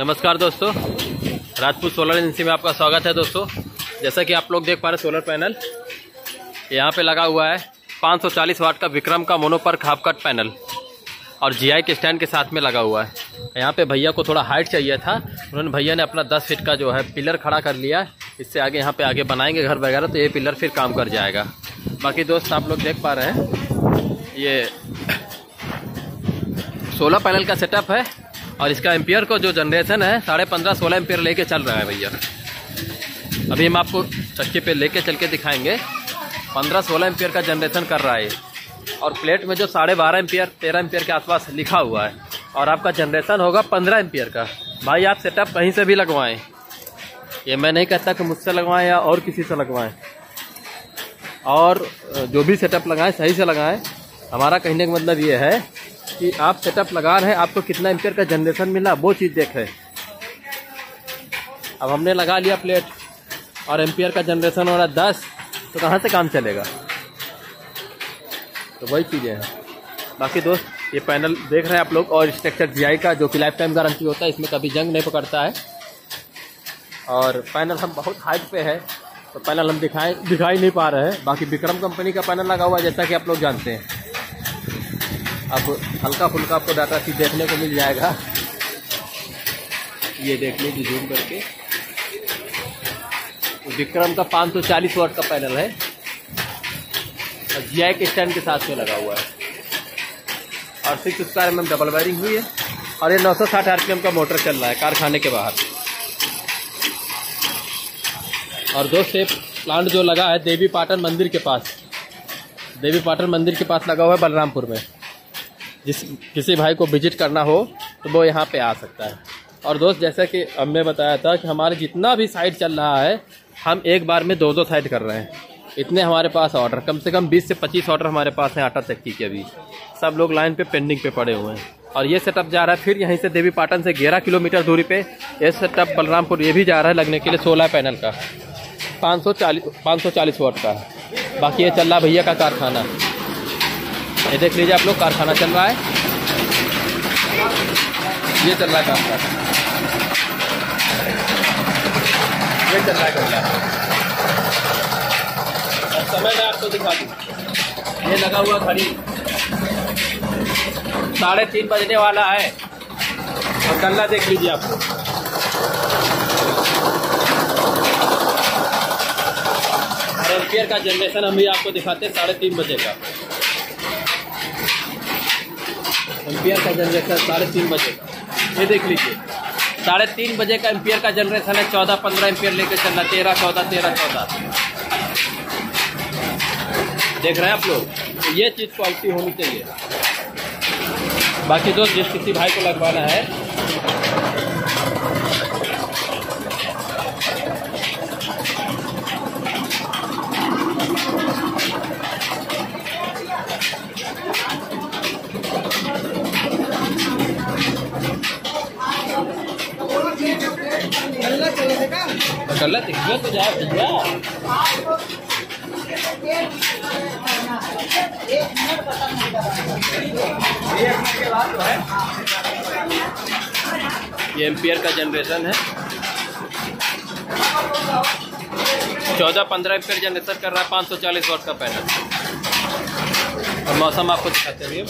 नमस्कार दोस्तों, Rajput solar agency में आपका स्वागत है। दोस्तों जैसा कि आप लोग देख पा रहे हैं, सोलर पैनल यहाँ पे लगा हुआ है। 540 वाट का विक्रम का मोनोपर्क हाफ कट पैनल और जीआई के स्टैंड के साथ में लगा हुआ है। यहाँ पे भैया को थोड़ा हाइट चाहिए था, उन्होंने भैया ने अपना 10 फीट का जो है पिलर खड़ा कर लिया। इससे आगे यहाँ पे आगे बनाएंगे घर वगैरह, तो ये पिलर फिर काम कर जाएगा। बाकी दोस्त आप लोग देख पा रहे हैं, ये सोलर पैनल का सेटअप है और इसका एम्पियर को जो जनरेशन है 15.5-16 एम्पियर लेके चल रहा है भैया। अभी हम आपको चक्के पे लेके चल के दिखाएंगे। 15-16 एम्पियर का जनरेशन कर रहा है और प्लेट में जो 12.5-13 एम्पियर के आसपास लिखा हुआ है और आपका जनरेशन होगा 15 एम्पियर का। भाई आप सेटअप कहीं से भी लगवाएं, ये मैं नहीं कहता कि मुझसे लगवाएं या और किसी से लगवाएं, और जो भी सेटअप लगाएं सही से लगाएं। हमारा कहने का मतलब ये है कि आप सेटअप लगा रहे हैं, आपको कितना एम्पियर का जनरेशन मिला वो चीज़ देखें। अब हमने लगा लिया प्लेट और एम्पियर का जनरेशन हो रहा 10, तो कहाँ से काम चलेगा? तो वही चीज़ें हैं। बाकी दोस्त ये पैनल देख रहे हैं आप लोग, और स्ट्रक्चर जीआई का जो कि लाइफ टाइम गारंटी होता है, इसमें कभी जंग नहीं पकड़ता है। और पैनल हम बहुत हाइट पे है तो पैनल हम दिखाई नहीं पा रहे हैं। बाकी विक्रम कंपनी का पैनल लगा हुआ है, जैसा कि आप लोग जानते हैं। अब हल्का फुल्का आपको डाटा सी देखने को मिल जाएगा। ये देख लीजिए जूम करके, विक्रम का 540 वाट का पैनल है और जीआई के स्टैंड के साथ में लगा हुआ है और 6 स्क्वायर mm डबल वायरिंग हुई है और ये 960 आरपीएम का मोटर चल रहा है कारखाने के बाहर। और दोस्त ये प्लांट जो लगा है देवी पाटन मंदिर के पास, देवी पाटन मंदिर के पास लगा हुआ है बलरामपुर में। जिस किसी भाई को विजिट करना हो तो वो यहाँ पे आ सकता है। और दोस्त जैसा कि हमने बताया था कि हमारे जितना भी साइड चल रहा है, हम एक बार में 2-2 साइड कर रहे हैं। इतने हमारे पास ऑर्डर, कम से कम 20 से 25 ऑर्डर हमारे पास हैं आटा चक्की के। अभी सब लोग लाइन पे पेंडिंग पे पड़े हुए हैं। और ये सेटअप जा रहा है फिर यहीं से देवी पाटन से 11 किलोमीटर दूरी पे ये सेटअप बलरामपुर ये भी जा रहा है लगने के लिए। सोलर पैनल का 540 वाट का। बाकी ये चल रहा भैया का कारखाना, ये देख लीजिए आप लोग, कारखाना चल रहा है। ये चल रहा है कारखाना, ये चल रहा है कपड़ा। समय मैं आपको दिखा दूँ, ये लगा हुआ घड़ी 3:30 बजने वाला है और कल्ला देख लीजिए आप। और एम्पियर का जनरेशन हम भी आपको दिखाते हैं 3:30 बजे का। एम्पियर का जनरेशन 3:30 बजे का, ये देख लीजिए 3:30 बजे का एम्पियर का जनरेशन है। 14-15 एम्पियर लेकर चलना, 13-14, 13-14 देख रहे हैं आप लोग। तो ये चीज़ क्वालिटी होनी चाहिए। बाकी दोस्त जिस किसी भाई को लगवाना है, गलत इज्जत हो जाए भैया। ये एम्पियर का जनरेशन है, 14-15 एम्पियर जनरेशन कर रहा है 540 वाट का पैनल। और मौसम आपको दिखाते हुए,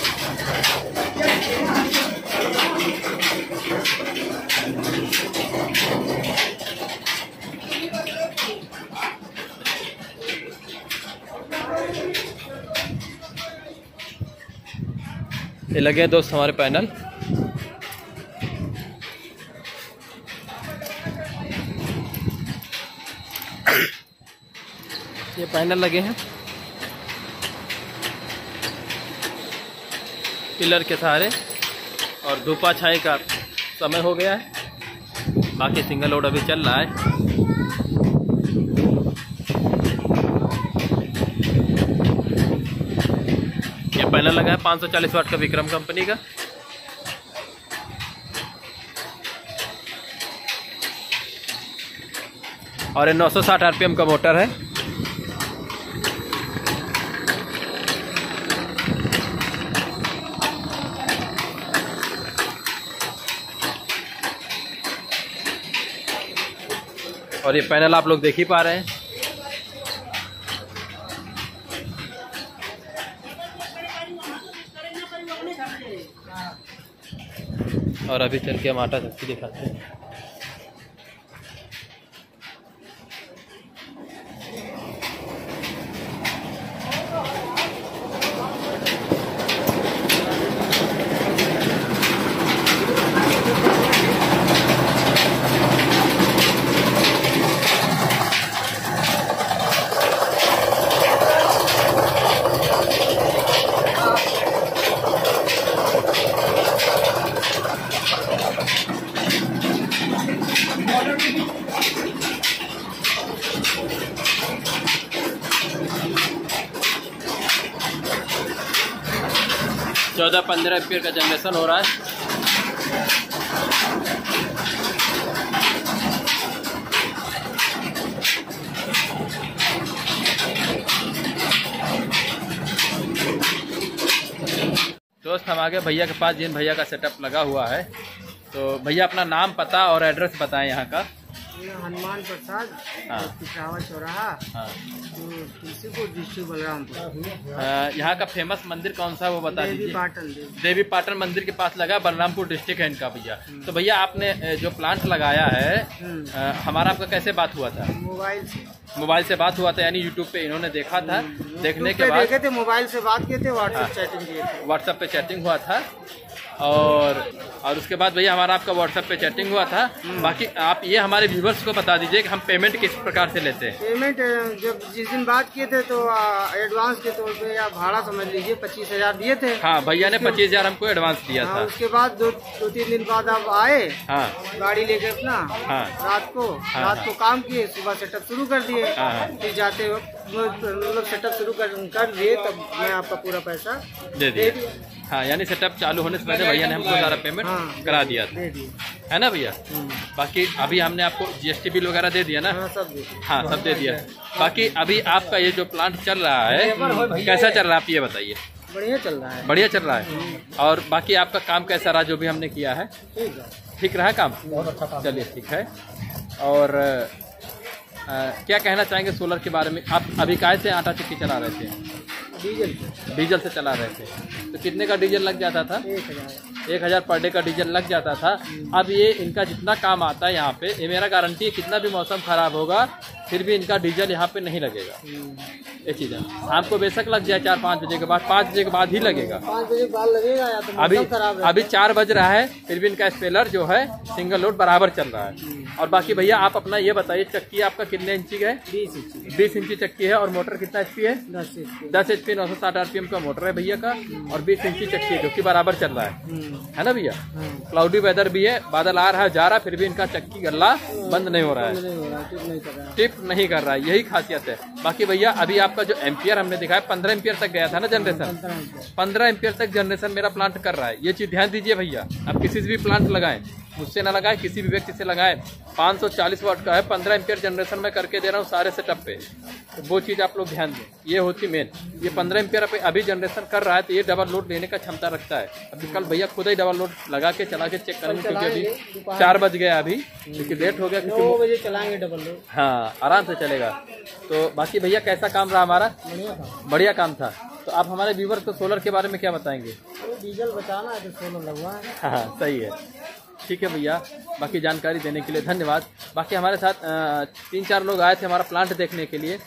ये लगे हैं दोस्त हमारे पैनल। ये पैनल लगे हैं पिलर के सहारे और धूपा छाई का समय हो गया है। बाकी सिंगल लोड अभी चल रहा है। पैनल लगा है 540 वाट का विक्रम कंपनी का। और ये 960 आरपीएम का मोटर है। और ये पैनल आप लोग देख ही पा रहे हैं। और अभी चल के हम आटा चक्की दिखाते हैं। चौदह 15 एम्पीयर का जनरेशन हो रहा है। दोस्त हम आगे भैया के पास, जिन भैया का सेटअप लगा हुआ है, तो भैया अपना नाम, पता और एड्रेस बताएं यहाँ का। हनुमान प्रसाद किशावत चौराहा, तुलसीपुर, डिस्ट्रिक्ट बलरामपुर। यहाँ का फेमस मंदिर कौन सा वो बता दीजिए। देवी पाटन मंदिर के पास लगा, बलरामपुर डिस्ट्रिक्ट है इनका भैया। तो भैया आपने जो प्लांट लगाया है, हमारा आपका कैसे बात हुआ था? मोबाइल से, मोबाइल से बात हुआ था, यानी यूट्यूब पे इन्होंने देखा था, देखने के बाद देखे थे, मोबाइल से बात किए थे, व्हाट्सएप पे चैटिंग हुआ था। और उसके बाद भैया हमारा आपका व्हाट्सएप पे चैटिंग हुआ था। बाकी आप ये हमारे व्यूवर्स को बता दीजिए कि हम पेमेंट किस प्रकार से लेते हैं। पेमेंट जब जिस दिन बात किए थे तो एडवांस के तौर पे या भाड़ा समझ लीजिए 25,000 दिए थे। हाँ, भैया ने 25,000 हमको एडवांस दिया था। उसके बाद दो तीन दिन बाद आप आए। हाँ, गाड़ी लेके अपना। हाँ, रात को काम किए, सुबह सेटअप शुरू कर दिए। फिर जाते वक्त मतलब सेटअप शुरू कर दिए, तब मैं आपका पूरा पैसा दे दिया। हाँ, यानी सेटअप चालू होने से पहले भैया ने हमको सारा पेमेंट करा दिया था, है ना भैया। बाकी अभी हमने आपको GST बिल वगैरह दे दिया ना। हाँ, सब दे दिया। हाँ, सब दे दिया। बाकी अभी आपका ये जो प्लांट चल रहा है, कैसा चल रहा है आप ये बताइए। बढ़िया चल रहा है, बढ़िया चल रहा है। और बाकी आपका काम कैसा रहा जो भी हमने किया है? ठीक रहा काम, बहुत अच्छा। चलिए ठीक है। और क्या कहना चाहेंगे सोलर के बारे में? आप अभी काहे से आटा चक्की चला रहे थे? डीजल से चला रहे थे। तो कितने का डीजल लग जाता था? 1,000 पर डे का डीजल लग जाता था। अब ये इनका जितना काम आता है यहाँ पे, ये मेरा गारंटी है कितना भी मौसम खराब होगा फिर भी इनका डीजल यहाँ पे नहीं लगेगा। ये चीज़ है, आपको बेशक लग जाए 4-5 बजे के बाद, 5 बजे के बाद ही लगेगा। 5 बजे के बाद लगेगा या तो अभी खराब है। अभी 4 बज रहा है फिर भी इनका स्पेलर जो है सिंगल लोड बराबर चल रहा है। और बाकी भैया आप अपना ये बताइए, चक्की आपका कितने इंची का है? 20 इंची चक्की है। और मोटर कितना HP है? 10 HP। 960 RPM का मोटर है भैया का, और 20 इंची चक्की है, जो कि बराबर चल रहा है ना भैया। क्लाउडी वेदर भी है, बादल आ रहा है जा रहा, फिर भी इनका चक्की गल्ला बंद नहीं हो रहा है, टिप नहीं कर रहा है, यही खासियत है। बाकी भैया अभी आपका जो एम्पियर हमने दिखाया 15 एम्पियर तक गया था ना जनरेशन। 15 एम्पियर तक जनरेशन मेरा प्लांट कर रहा है। ये चीज ध्यान दीजिए भैया, आप किसी से भी प्लांट लगाएं, मुझसे ना लगाएं, किसी भी व्यक्ति से लगाएं। 540 वाट का है, 15 एम्पियर जनरेशन में करके दे रहा हूँ सारे सेटअप पे। तो वो चीज़ आप लोग ध्यान दें, ये होती मेन। ये 15 एम्पियर अभी जनरेशन कर रहा है तो ये डबल लोड लेने का क्षमता रखता है। अभी कल भैया खुद ही डबल लोड लगा के चला के चेक करेंगे, क्योंकि अभी 4 बज गया, अभी क्योंकि लेट हो गया, क्योंकि 9 बजे चलाएंगे डबल लोड। हाँ, आराम से चलेगा। तो बाकी भैया कैसा काम रहा हमारा? बढ़िया काम था। तो आप हमारे व्यूवर को सोलर के बारे में क्या बताएंगे? डीजल बचाना है तो सोलर लगवाएं। हाँ, सही है। ठीक है भैया, बाकी जानकारी देने के लिए धन्यवाद। बाकी हमारे साथ 3-4 लोग आए थे हमारा प्लांट देखने के लिए,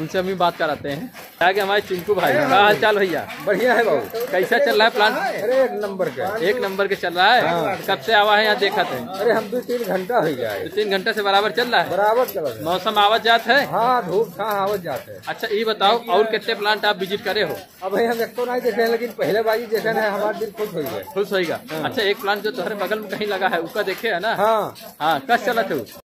उनसे हम भी बात कराते हैं। आगे हमारे चिंकू भाई, क्या हाल चाल भैया? बढ़िया है बाबू। कैसा चल रहा है प्लांट? अरे एक नंबर का चल रहा है। हाँ। कब से आवा है यहाँ देखा थे? अरे हम 2-3 घंटा हो गया है। 2-3 घंटा से बराबर चल रहा है, बराबर चल रहा है। मौसम आवत जात है। हाँ, धूप था आवत जात है। अच्छा ये बताओ और कितने प्लांट आप विजिट करे हो? अब भैया हम एक तो नहीं देखे, लेकिन पहले बाजी जैसा है हमारा दिल खुश हो गया, खुश होगा। अच्छा एक प्लांट जो तुम्हारे बगल में कहीं लगा है उसका देखे है ना? हाँ, कब चला था?